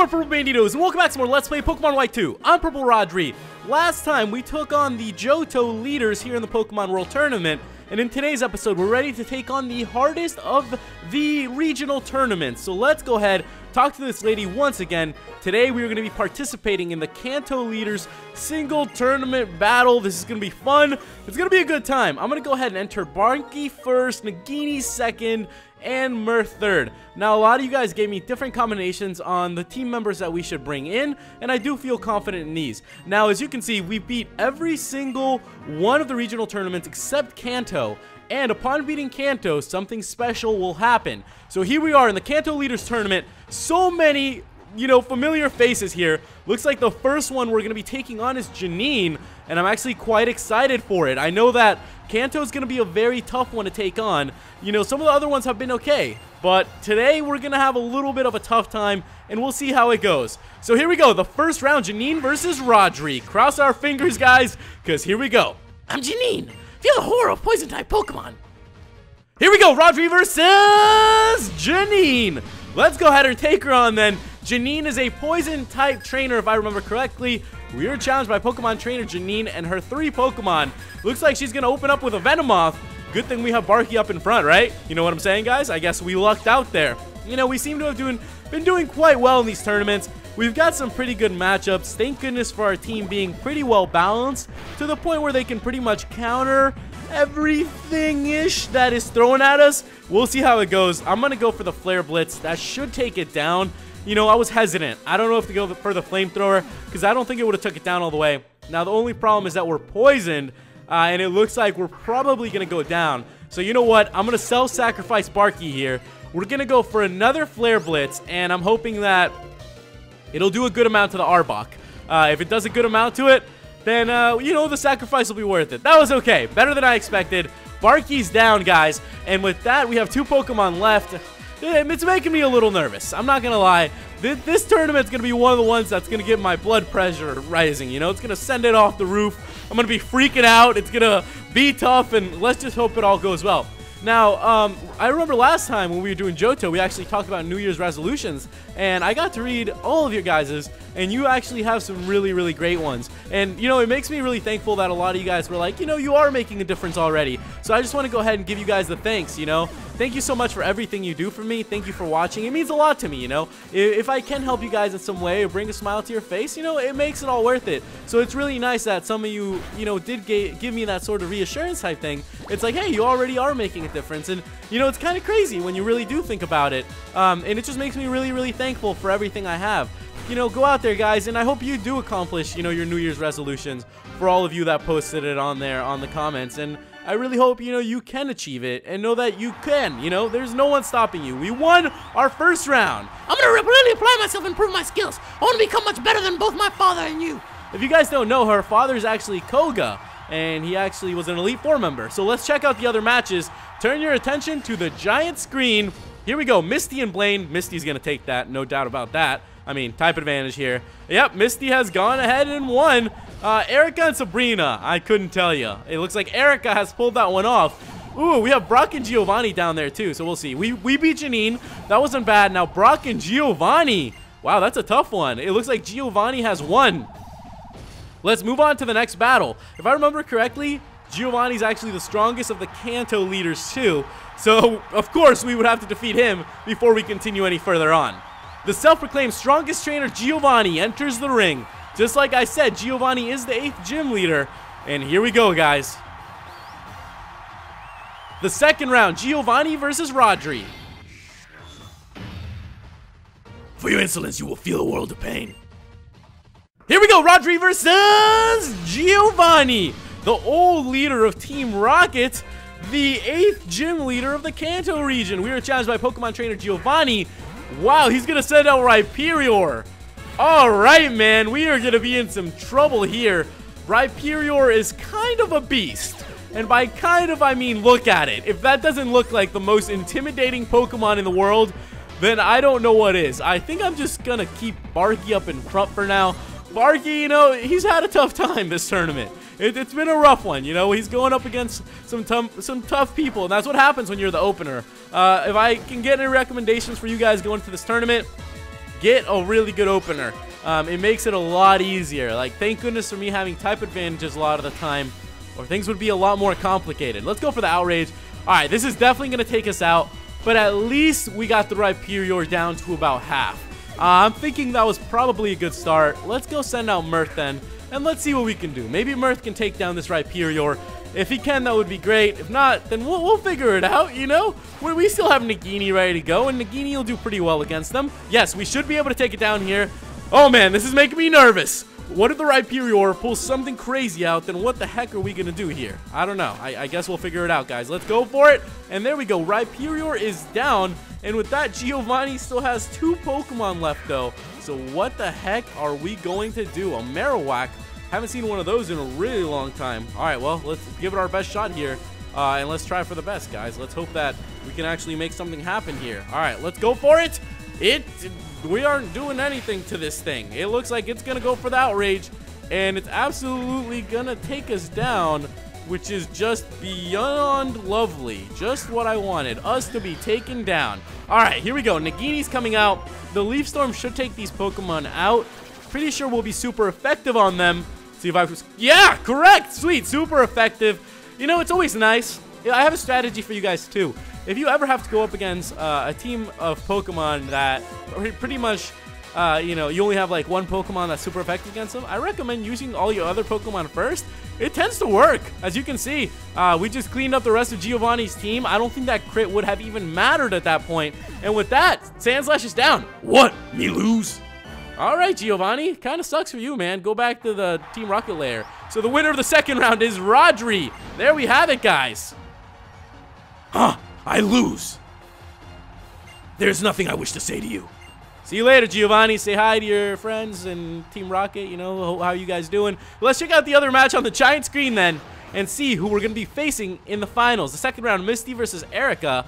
up, my Purple Banditos, and welcome back to more Let's Play Pokemon White 2. I'm Purple Rodri. Last time, we took on the Johto leaders here in the Pokemon World Tournament, and in today's episode, we're ready to take on the hardest of the regional tournaments. So let's go ahead, talk to this lady once again. Today, we are going to be participating in the Kanto leaders single tournament battle. This is going to be fun. It's going to be a good time. I'm going to go ahead and enter Barnkey first, Nagini second, and Murth third. Now, a lot of you guys gave me different combinations on the team members that we should bring in, and I do feel confident in these. Now, as you can see, we beat every single one of the regional tournaments except Kanto, and upon beating Kanto, something special will happen. So here we are in the Kanto Leaders Tournament. So many, you know, familiar faces here. Looks like the first one we're going to be taking on is Janine, and I'm actually quite excited for it. I know that Kanto's going to be a very tough one to take on. You know, some of the other ones have been okay, but today we're going to have a little bit of a tough time, and we'll see how it goes. So here we go, the first round, Janine versus Rodri. Cross our fingers, guys, because here we go. I'm Janine. Feel the horror of poison-type Pokemon. Here we go, Rodri versus Janine. Let's go ahead and take her on then. Janine is a poison-type trainer, if I remember correctly. We are challenged by Pokemon trainer Janine and her three Pokemon. Looks like she's going to open up with a Venomoth. Good thing we have Barky up in front, right? You know what I'm saying, guys? I guess we lucked out there. You know, we seem to have been doing quite well in these tournaments. We've got some pretty good matchups. Thank goodness for our team being pretty well balanced to the point where they can pretty much counter everything-ish that is thrown at us. We'll see how it goes. I'm going to go for the Flare Blitz. That should take it down. You know, I was hesitant. I don't know if to go for the Flamethrower because I don't think it would have took it down all the way. Now, the only problem is that we're poisoned, and it looks like we're probably going to go down. So, you know what? I'm going to self-sacrifice Barky here. We're going to go for another Flare Blitz, and I'm hoping that it'll do a good amount to the Arbok. If it does a good amount to it, then, you know, the sacrifice will be worth it. That was okay. Better than I expected. Barky's down, guys. And with that, we have two Pokemon left. It's making me a little nervous. I'm not going to lie. This tournament's going to be one of the ones that's going to get my blood pressure rising. You know, it's going to send it off the roof. I'm going to be freaking out. It's going to be tough, and let's just hope it all goes well. Now, I remember last time when we were doing Johto, we actually talked about New Year's resolutions, and I got to read all of your guys's, and you actually have some really, really great ones. And, you know, it makes me really thankful that a lot of you guys were like, you know, you are making a difference already. So I just want to go ahead and give you guys the thanks, you know. Thank you so much for everything you do for me. Thank you for watching. It means a lot to me, you know. If I can help you guys in some way or bring a smile to your face, you know, it makes it all worth it. So it's really nice that some of you, you know, did give me that sort of reassurance type thing. It's like, hey, you already are making a difference. And, you know, it's kind of crazy when you really do think about it. And it just makes me really, really thankful for everything I have. You know, go out there, guys, and I hope you do accomplish, you know, your New Year's resolutions for all of you that posted it on there on the comments. And I really hope, you know, you can achieve it and know that you can, you know, there's no one stopping you. We won our first round. I'm going to really apply myself and improve my skills. I want to become much better than both my father and you. If you guys don't know, her father's actually Koga, and he actually was an Elite Four member. So let's check out the other matches. Turn your attention to the giant screen. Here we go, Misty and Blaine. Misty's going to take that, no doubt about that. I mean, type advantage here. Yep, Misty has gone ahead and won. Erica and Sabrina, I couldn't tell you. It looks like Erica has pulled that one off. Ooh, we have Brock and Giovanni down there too, so we'll see. We beat Janine. That wasn't bad. Now, Brock and Giovanni. Wow, that's a tough one. It looks like Giovanni has won. Let's move on to the next battle. If I remember correctly, Giovanni's actually the strongest of the Kanto leaders too. So, of course, we would have to defeat him before we continue any further on. The self-proclaimed strongest trainer, Giovanni, enters the ring. Just like I said, Giovanni is the 8th gym leader. And here we go, guys. The second round, Giovanni versus Rodri. For your insolence, you will feel a world of pain. Here we go, Rodri versus Giovanni, the old leader of Team Rocket, the 8th gym leader of the Kanto region. We were challenged by Pokemon trainer Giovanni. Wow, he's going to send out Rhyperior. All right, man. We are going to be in some trouble here. Rhyperior is kind of a beast. And by kind of, I mean look at it. If that doesn't look like the most intimidating Pokemon in the world, then I don't know what is. I think I'm just going to keep Barky up in front for now. Barky, you know, he's had a tough time this tournament. It's been a rough one, you know. He's going up against some tough people, and that's what happens when you're the opener. If I can get any recommendations for you guys going to this tournament, get a really good opener. It makes it a lot easier. Like, thank goodness for me having type advantages a lot of the time, or things would be a lot more complicated. Let's go for the Outrage. All right, this is definitely going to take us out, but at least we got the Rhyperior down to about half. I'm thinking that was probably a good start. Let's go send out Murth then, and let's see what we can do. Maybe Murth can take down this Rhyperior. If he can, that would be great. If not, then we'll figure it out, you know? We still have Nagini ready to go, and Nagini will do pretty well against them. Yes, we should be able to take it down here. Oh, man, this is making me nervous. What if the Rhyperior pulls something crazy out? Then what the heck are we going to do here? I don't know. I guess we'll figure it out, guys. Let's go for it. And there we go. Rhyperior is down. And with that, Giovanni still has 2 Pokemon left, though. So what the heck are we going to do? A Marowak. Haven't seen one of those in a really long time. All right, well, let's give it our best shot here. And let's try for the best, guys. Let's hope that we can actually make something happen here. All right, let's go for it. We aren't doing anything to this thing. It looks like it's gonna go for the Outrage, and it's absolutely gonna take us down, which is just beyond lovely. Just what I wanted, us to be taken down. All right, here we go. Nagini's coming out. The Leaf Storm should take these Pokemon out. Pretty sure we'll be super effective on them. See if I was, yeah, correct, sweet, super effective. You know, it's always nice. I have a strategy for you guys too. If you ever have to go up against a team of Pokemon that pretty much, you know, you only have like one Pokemon that's super effective against them, I recommend using all your other Pokemon first. It tends to work. As you can see, we just cleaned up the rest of Giovanni's team. I don't think that crit would have even mattered at that point. And with that, Sandslash is down. What? Me lose? All right, Giovanni. Kind of sucks for you, man. Go back to the Team Rocket lair. So the winner of the second round is Rodri. There we have it, guys. Huh. I lose. There's nothing I wish to say to you. See you later, Giovanni. Say hi to your friends and Team Rocket. You know, how you guys doing? Let's check out the other match on the giant screen then and see who we're going to be facing in the finals. The second round, Misty versus Erica.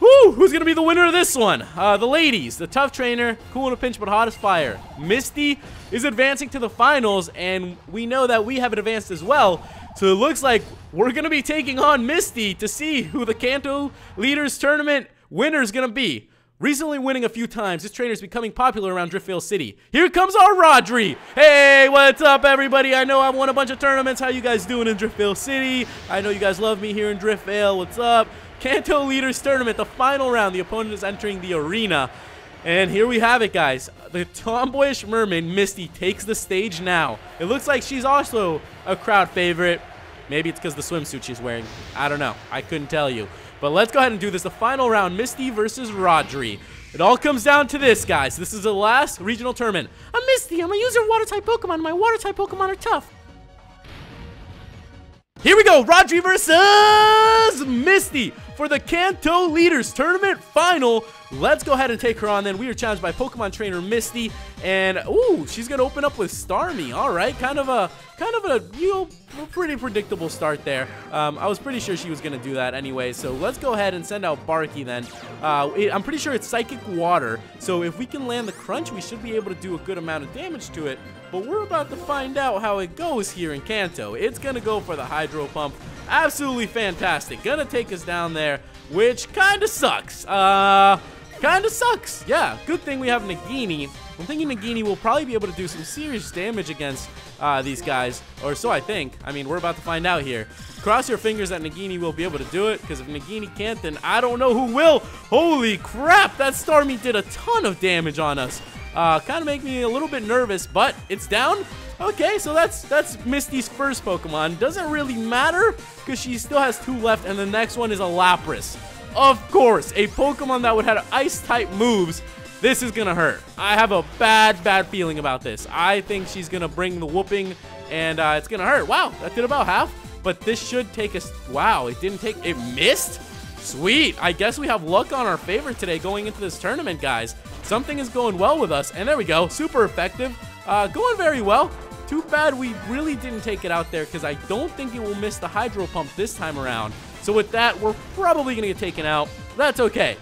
Woo! Who's going to be the winner of this one? The ladies. The tough trainer. Cool in a pinch, but hot as fire. Misty is advancing to the finals, and we know that we have it advanced as well. So it looks like we're going to be taking on Misty to see who the Kanto Leaders Tournament winner is going to be. Recently winning a few times, this trainer is becoming popular around Driftvale City. Here comes our Rodri. Hey, what's up, everybody? I know I won a bunch of tournaments. How you guys doing in Driftvale City? I know you guys love me here in Driftvale. What's up? Kanto Leaders Tournament, the final round. The opponent is entering the arena. And here we have it, guys. The tomboyish mermaid, Misty, takes the stage now. It looks like she's also a crowd favorite. Maybe it's because the swimsuit she's wearing. I don't know. I couldn't tell you. But let's go ahead and do this. The final round, Misty versus Rodri. It all comes down to this, guys. This is the last regional tournament. I'm Misty. I'm a user water-type Pokemon. My water-type Pokemon are tough. Here we go. Rodri versus Misty for the Kanto Leaders Tournament Final. Let's go ahead and take her on then. We are challenged by Pokemon Trainer Misty, and ooh, she's gonna open up with Starmie. All right, kind of a, you know, pretty predictable start there. I was pretty sure she was gonna do that anyway. So let's go ahead and send out Barky then. I'm pretty sure it's Psychic Water, so if we can land the Crunch, we should be able to do a good amount of damage to it. But we're about to find out how it goes here in Kanto. It's gonna go for the Hydro Pump. Absolutely fantastic. Gonna take us down there, which kind of sucks. Yeah, good thing we have Nagini. I'm thinking Nagini will probably be able to do some serious damage against these guys, or so I think. I mean, we're about to find out here. Cross your fingers that Nagini will be able to do it, because if Nagini can't, then I don't know who will. Holy crap, that Starmie did a ton of damage on us. Kind of make me a little bit nervous, but it's down. Okay, so that's Misty's first Pokemon. Doesn't really matter, because she still has 2 left, and the next one is a Lapras. Of course, a Pokemon that would have Ice-type moves. This is going to hurt. I have a bad, bad feeling about this. I think she's going to bring the whooping, and it's going to hurt. Wow, that did about half, but this should take us... Wow, it didn't take... It missed? Sweet. I guess we have luck on our favor today going into this tournament, guys. Something is going well with us, and there we go. Super effective. Going very well. Too bad we really didn't take it out there, because I don't think it will miss the Hydro Pump this time around. So with that, we're probably going to get taken out. That's okay.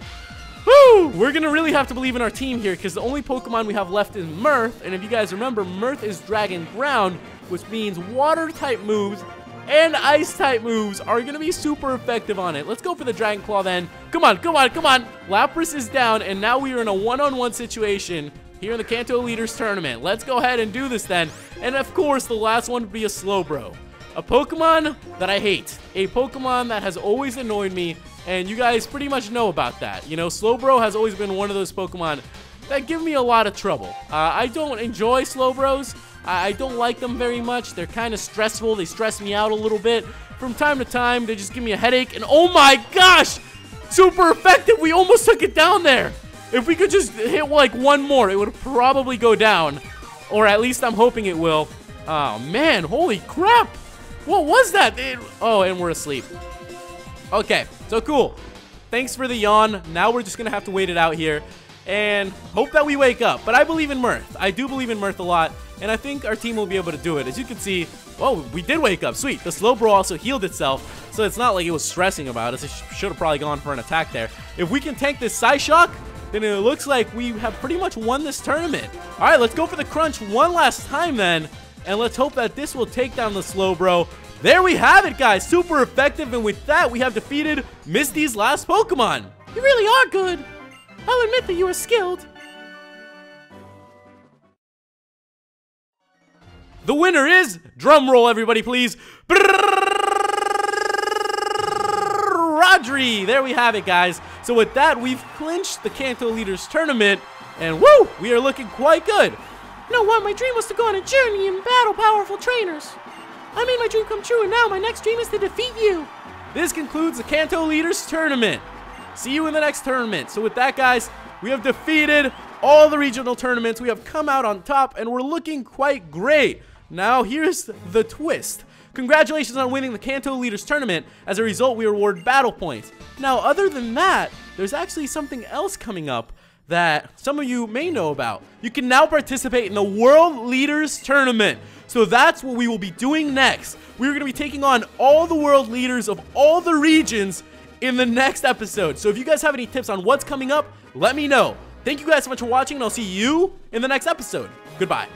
Woo! We're going to really have to believe in our team here, because the only Pokemon we have left is Murth. And if you guys remember, Murth is Dragon Ground, which means Water-type moves and Ice-type moves are going to be super effective on it. Let's go for the Dragon Claw then. Come on, come on, come on. Lapras is down, and now we are in a one-on-one situation. here in the Kanto Leaders Tournament. Let's go ahead and do this then. And of course, the last one would be a Slowbro. A Pokemon that I hate. A Pokemon that has always annoyed me. And you guys pretty much know about that. You know, Slowbro has always been one of those Pokemon that give me a lot of trouble. I don't enjoy Slowbros. I don't like them very much. They're kind of stressful. They stress me out a little bit. From time to time, they just give me a headache. And oh my gosh! Super effective! We almost took it down there! If we could just hit like one more, it would probably go down. Or at least I'm hoping it will. Oh man, holy crap! What was that? Oh, and we're asleep. Okay, so cool. Thanks for the yawn. Now we're just gonna have to wait it out here and hope that we wake up. But I believe in Murth. I do believe in Murth a lot, and I think our team will be able to do it. As you can see, oh, we did wake up. Sweet. The Slowbro also healed itself, so it's not like it was stressing about us. It should have probably gone for an attack there. If we can tank this Psyshock, then it looks like we have pretty much won this tournament. All right, let's go for the Crunch one last time then, and let's hope that this will take down the Slowbro. There we have it, guys. Super effective, and with that, we have defeated Misty's last Pokemon. You really are good. I'll admit that you are skilled. The winner is, drum roll everybody please, Rodri. There we have it, guys. So with that, we've clinched the Kanto Leaders Tournament, and woo, we are looking quite good. You know what? My dream was to go on a journey and battle powerful trainers. I made my dream come true, and now my next dream is to defeat you. This concludes the Kanto Leaders Tournament. See you in the next tournament. So with that, guys, we have defeated all the regional tournaments. We have come out on top, and we're looking quite great. Now, here's the twist. Congratulations on winning the Kanto Leaders Tournament. As a result, we reward battle points. Now, other than that, there's actually something else coming up that some of you may know about. You can now participate in the World Leaders Tournament. So that's what we will be doing next. We're going to be taking on all the world leaders of all the regions in the next episode. So if you guys have any tips on what's coming up, let me know. Thank you guys so much for watching, and I'll see you in the next episode. Goodbye.